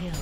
kill.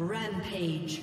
Rampage.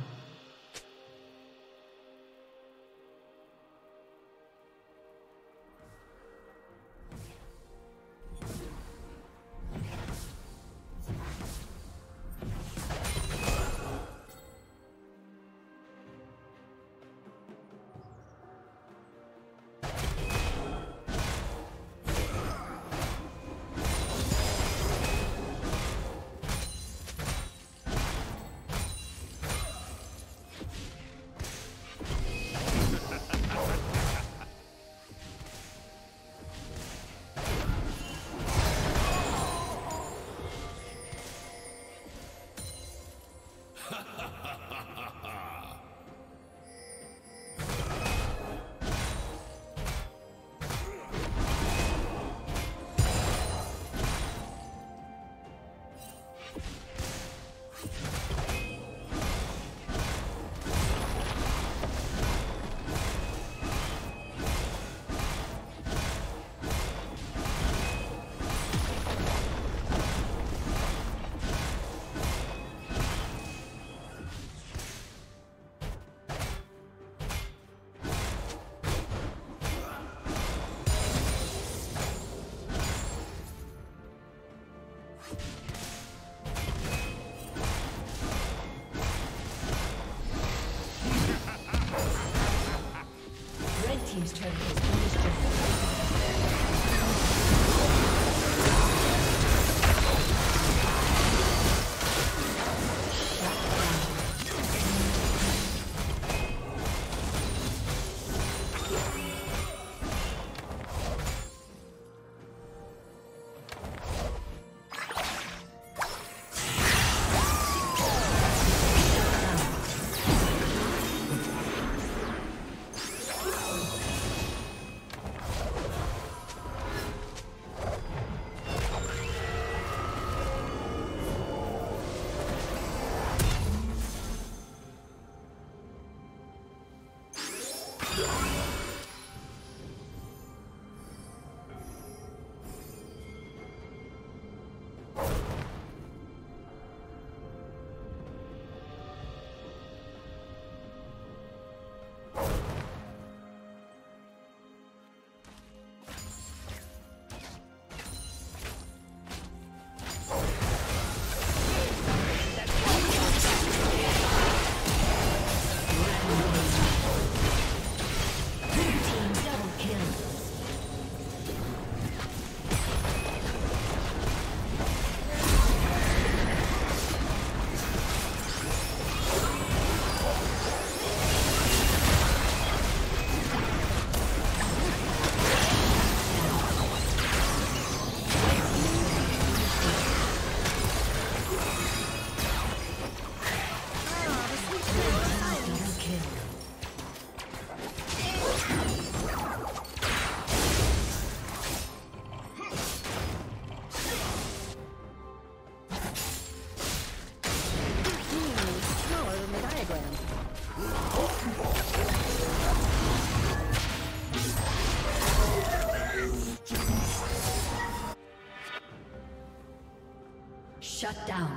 Shut down.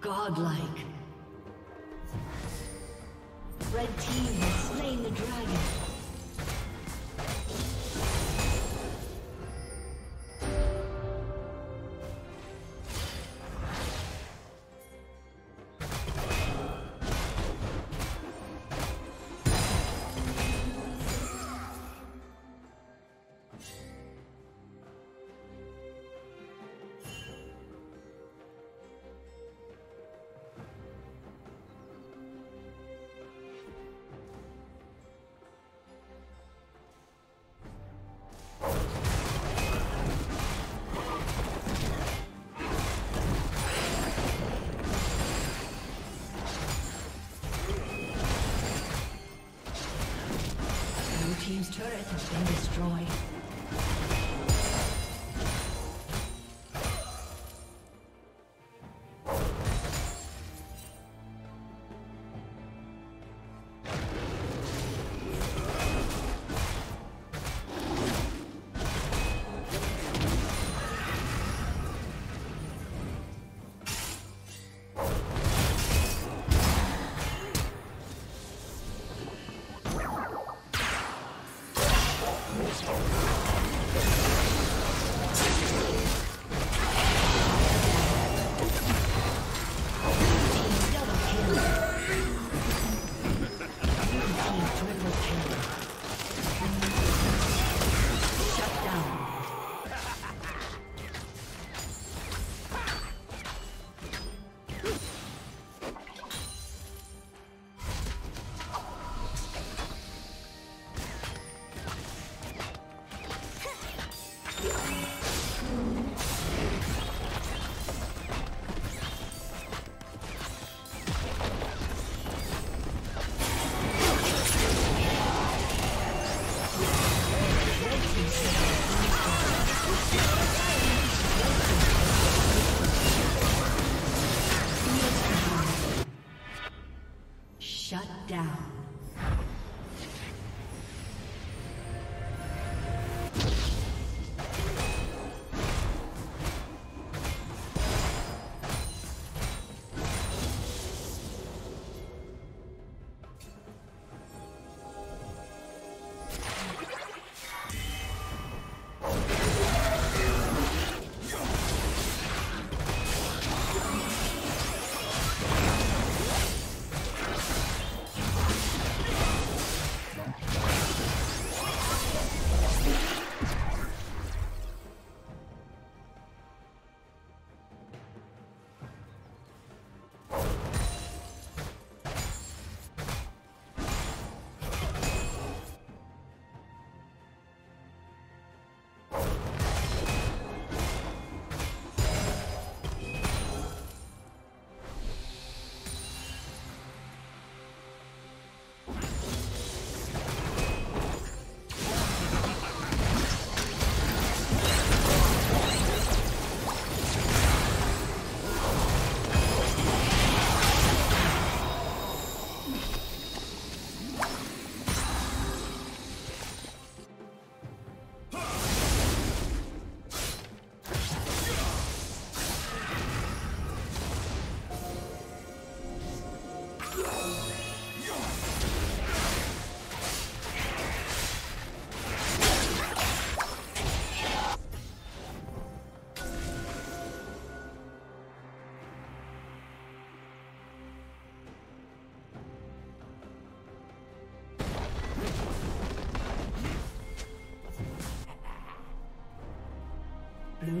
Godlike. Red team has slain the dragon. Team's turret has been destroyed. Blue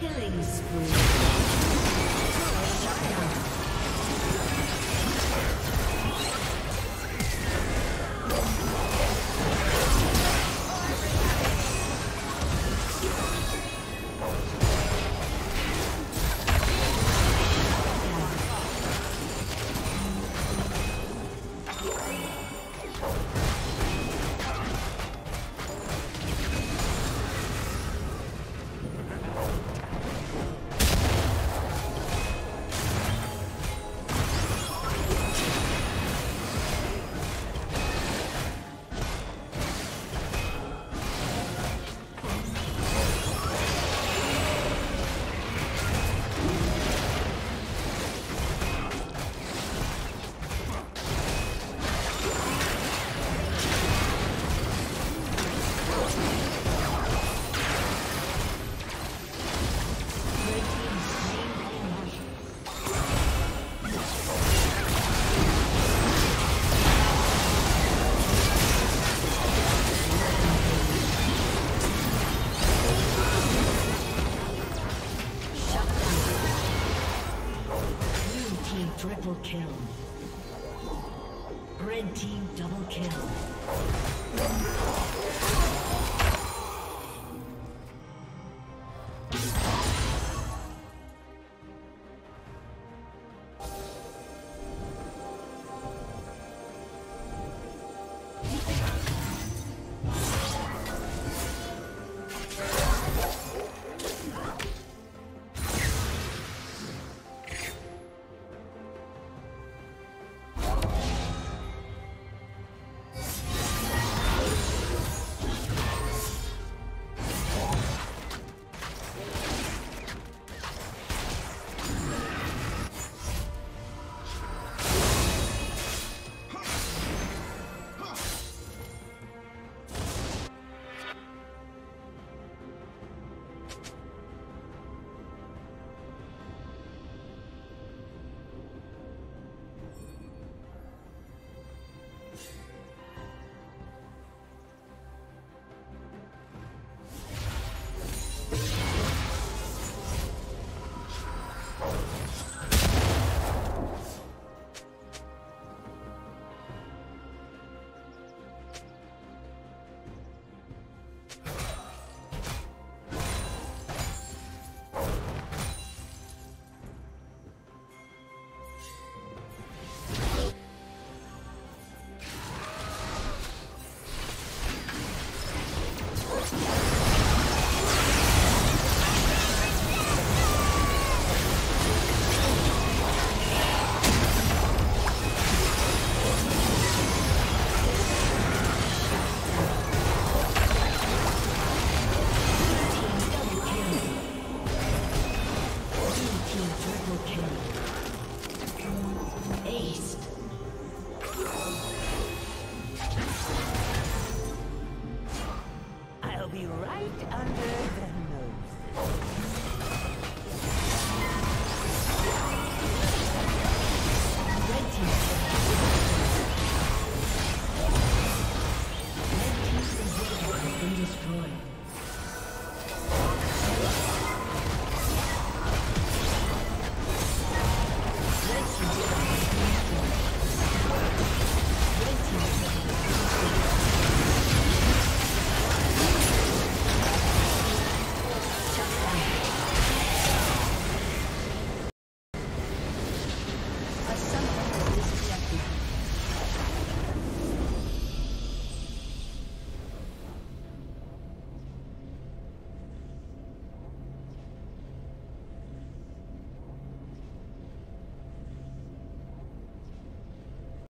Killing spree. Triple kill. Red team double kill.